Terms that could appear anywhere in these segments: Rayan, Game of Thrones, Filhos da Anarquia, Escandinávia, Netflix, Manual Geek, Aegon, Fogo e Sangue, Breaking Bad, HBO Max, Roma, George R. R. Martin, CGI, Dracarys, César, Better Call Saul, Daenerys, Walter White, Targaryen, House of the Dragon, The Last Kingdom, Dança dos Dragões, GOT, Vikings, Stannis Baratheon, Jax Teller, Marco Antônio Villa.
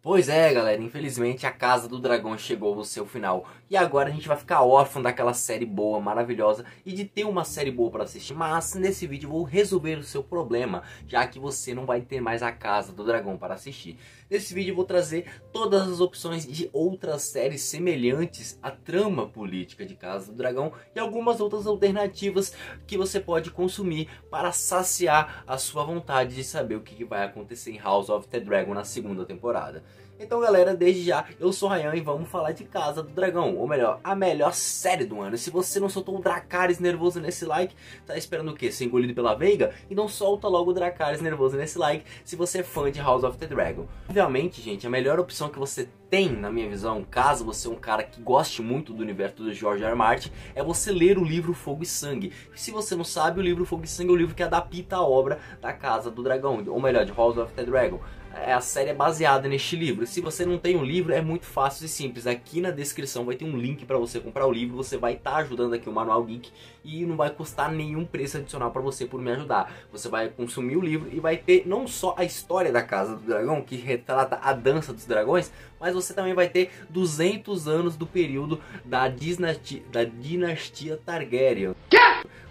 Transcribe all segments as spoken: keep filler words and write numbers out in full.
Pois é, galera, infelizmente a Casa do Dragão chegou ao seu final. E agora a gente vai ficar órfão daquela série boa, maravilhosa, e de ter uma série boa para assistir. Mas nesse vídeo eu vou resolver o seu problema, já que você não vai ter mais a Casa do Dragão para assistir. Nesse vídeo eu vou trazer todas as opções de outras séries semelhantes à trama política de Casa do Dragão e algumas outras alternativas que você pode consumir para saciar a sua vontade de saber o que vai acontecer em House of the Dragon na segunda temporada. Então, galera, desde já, eu sou o Rayan e vamos falar de Casa do Dragão, ou melhor, a melhor série do ano. E se você não soltou o Dracarys nervoso nesse like, tá esperando o quê? Ser engolido pela veiga? Então solta logo o Dracarys nervoso nesse like se você é fã de House of the Dragon. Obviamente, gente, a melhor opção que você tem, na minha visão, caso você é um cara que goste muito do universo do George R R Martin, é você ler o livro Fogo e Sangue. E se você não sabe, o livro Fogo e Sangue é o livro que adapta a obra da Casa do Dragão, ou melhor, de House of the Dragon. A série é baseada neste livro. Se você não tem o livro, é muito fácil e simples. Aqui na descrição vai ter um link para você comprar o livro. Você vai estar tá ajudando aqui o Manual Geek e não vai custar nenhum preço adicional para você por me ajudar. Você vai consumir o livro e vai ter não só a história da Casa do Dragão, que retrata a Dança dos Dragões, mas você também vai ter duzentos anos do período da dinastia, da dinastia Targaryen. Que?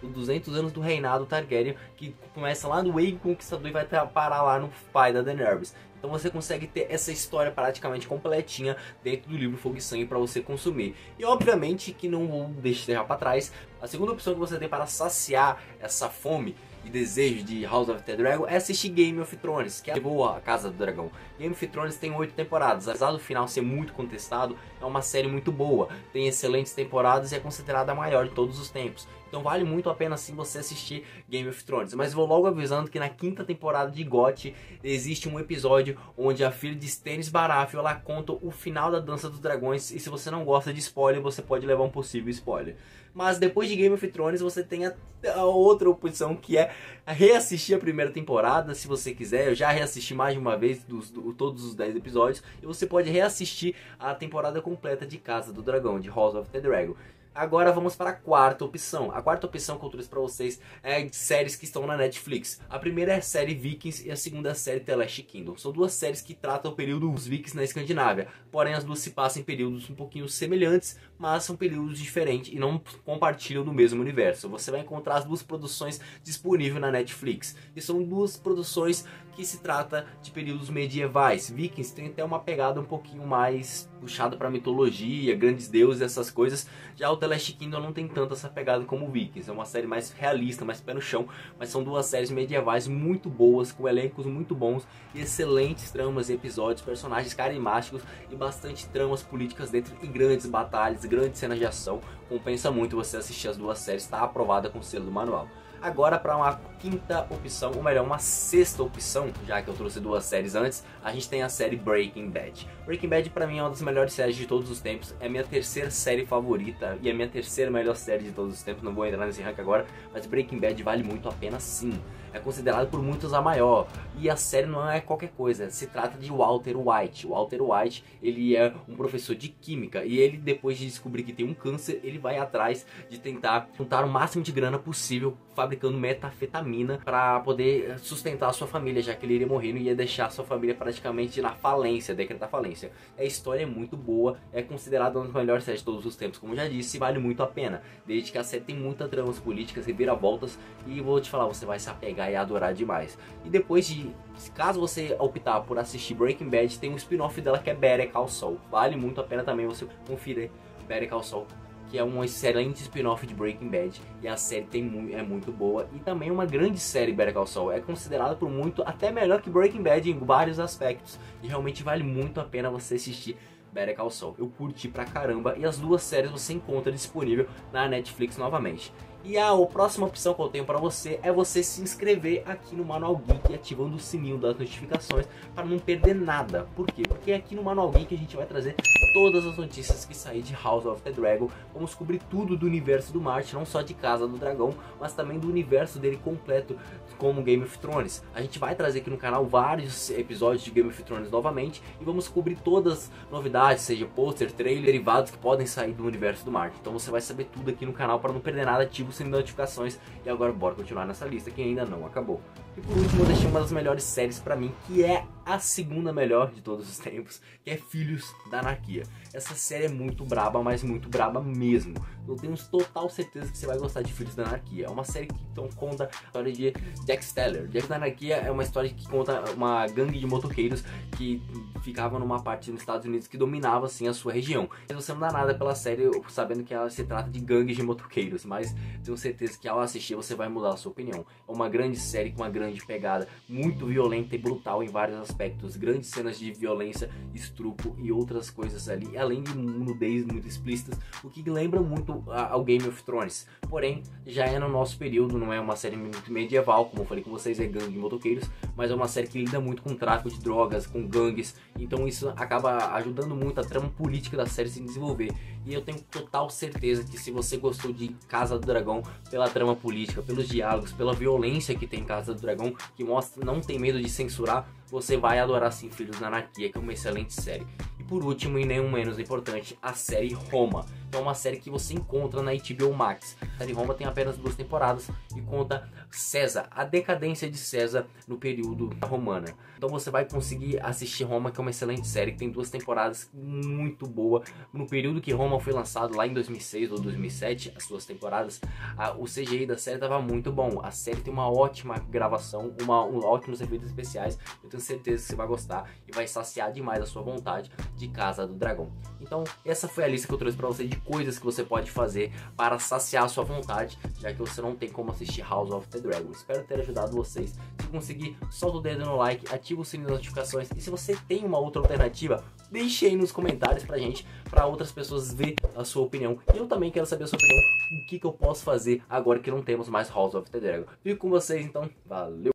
Os duzentos anos do reinado Targaryen, que começa lá no Aegon Conquistador e vai parar lá no pai da Daenerys. Então você consegue ter essa história praticamente completinha dentro do livro Fogo e Sangue para você consumir. E obviamente que não vou deixar para trás a segunda opção que você tem para saciar essa fome e desejo de House of the Dragon é assistir Game of Thrones, que é boa a Casa do Dragão. Game of Thrones tem oito temporadas, apesar do final ser muito contestado, é uma série muito boa, tem excelentes temporadas e é considerada a maior de todos os tempos. Então vale muito a pena sim você assistir Game of Thrones. Mas vou logo avisando que na quinta temporada de G O T existe um episódio onde a filha de Stannis Baratheon, ela conta o final da Dança dos Dragões. E se você não gosta de spoiler, você pode levar um possível spoiler. Mas depois de Game of Thrones você tem a, a outra opção, que é reassistir a primeira temporada. Se você quiser, eu já reassisti mais de uma vez dos, do, todos os dez episódios. E você pode reassistir a temporada completa de Casa do Dragão, de House of the Dragon. Agora vamos para a quarta opção. A quarta opção que eu trouxe para vocês é de séries que estão na Netflix. A primeira é a série Vikings e a segunda é a série The Last Kingdom. São duas séries que tratam o período dos Vikings na Escandinávia. Porém, as duas se passam em períodos um pouquinho semelhantes, mas são períodos diferentes e não compartilham do mesmo universo. Você vai encontrar as duas produções disponíveis na Netflix. E são duas produções que se trata de períodos medievais. Vikings tem até uma pegada um pouquinho mais puxada para mitologia, grandes deuses, essas coisas. Já o The Last Kingdom não tem tanto essa pegada como Vikings, é uma série mais realista, mais pé no chão, mas são duas séries medievais muito boas, com elencos muito bons, excelentes tramas e episódios, personagens carismáticos e bastante tramas políticas dentro e grandes batalhas, grandes cenas de ação. Compensa muito você assistir as duas séries, está aprovada com o selo do manual. Agora para uma quinta opção, ou melhor, uma sexta opção, já que eu trouxe duas séries antes, a gente tem a série Breaking Bad. Breaking Bad pra mim é uma das melhores séries de todos os tempos, é a minha terceira série favorita e é a minha terceira melhor série de todos os tempos, não vou entrar nesse ranking agora, mas Breaking Bad vale muito a pena sim. É considerado por muitos a maior, e a série não é qualquer coisa, se trata de Walter White. Walter White, ele é um professor de química, e ele, depois de descobrir que tem um câncer, ele vai atrás de tentar juntar o máximo de grana possível fabricando metanfetamina para poder sustentar a sua família, já que ele iria morrer e ia deixar a sua família praticamente na falência, decretar falência. A história é muito boa, é considerada uma das melhores séries de todos os tempos, como já disse, e vale muito a pena, desde que a série tem muitas tramas políticas, reviravoltas, e vou te falar, você vai se apegar e adorar demais. E depois de, caso você optar por assistir Breaking Bad, tem um spin-off dela que é Better Call Saul. Vale muito a pena também você conferir Better Call Saul, que é um excelente spin-off de Breaking Bad, e a série tem mu é muito boa, e também é uma grande série Better Call Saul, é considerada por muito até melhor que Breaking Bad em vários aspectos, e realmente vale muito a pena você assistir Better Call Saul. Eu curti pra caramba, e as duas séries você encontra disponível na Netflix novamente. E a próxima opção que eu tenho para você é você se inscrever aqui no Manual Geek, ativando o sininho das notificações para não perder nada. Por quê? Porque aqui no Manual Geek a gente vai trazer todas as notícias que sair de House of the Dragon. Vamos cobrir tudo do universo do Martin, não só de Casa do Dragão, mas também do universo dele completo, como Game of Thrones. A gente vai trazer aqui no canal vários episódios de Game of Thrones novamente e vamos cobrir todas as novidades, seja pôster, trailer, derivados que podem sair do universo do Martin. Então você vai saber tudo aqui no canal para não perder nada, ativa sem notificações. E agora bora continuar nessa lista que ainda não acabou. E por último eu deixei uma das melhores séries pra mim, que é a segunda melhor de todos os tempos, que é Filhos da Anarquia. Essa série é muito braba, mas muito braba mesmo. Eu tenho total certeza que você vai gostar de Filhos da Anarquia. É uma série que então conta a história de Jax Teller. Jax da Anarquia é uma história que conta uma gangue de motoqueiros que ficava numa parte dos Estados Unidos que dominava assim a sua região. Mas você não dá nada pela série sabendo que ela se trata de gangues de motoqueiros, mas tenho certeza que ao assistir você vai mudar a sua opinião. É uma grande série com uma grande pegada, muito violenta e brutal em vários aspectos, grandes cenas de violência, estrupo e outras coisas ali, além de nudez muito explícitas, o que lembra muito ao Game of Thrones, porém já é no nosso período, não é uma série muito medieval, como eu falei com vocês, é gangue de motoqueiros, mas é uma série que lida muito com tráfico de drogas, com gangues, então isso acaba ajudando muito a trama política da série se desenvolver, e eu tenho total certeza que se você gostou de Casa do Dragão pela trama política, pelos diálogos, pela violência que tem em Casa do Dragão, que mostra não tem medo de censurar, você vai adorar sim Filhos da Anarquia, que é uma excelente série. E por último, e nem menos importante, a série Roma. É uma série que você encontra na H B O Max. A série Roma tem apenas duas temporadas e conta César, a decadência de César no período romano. Então você vai conseguir assistir Roma, que é uma excelente série, que tem duas temporadas muito boa. No período que Roma foi lançado, lá em dois mil e seis ou dois mil e sete, as suas temporadas, a, o C G I da série estava muito bom. A série tem uma ótima gravação, uma, um, ótimos efeitos especiais. Eu tenho certeza que você vai gostar e vai saciar demais a sua vontade de Casa do Dragão. Então essa foi a lista que eu trouxe para você de coisas que você pode fazer para saciar a sua vontade, já que você não tem como assistir House of the Dragon. Espero ter ajudado vocês. Se conseguir, solta o dedo no like, ativa o sininho das notificações, e se você tem uma outra alternativa, deixe aí nos comentários pra gente, para outras pessoas ver a sua opinião. E eu também quero saber a sua opinião, o que, que eu posso fazer agora que não temos mais House of the Dragon. Fico com vocês, então, valeu!